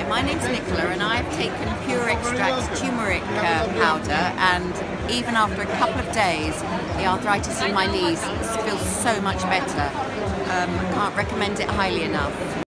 Hi, my name's Nicola and I've taken PureXtracts turmeric powder, and even after a couple of days the arthritis in my knees feels so much better. I can't recommend it highly enough.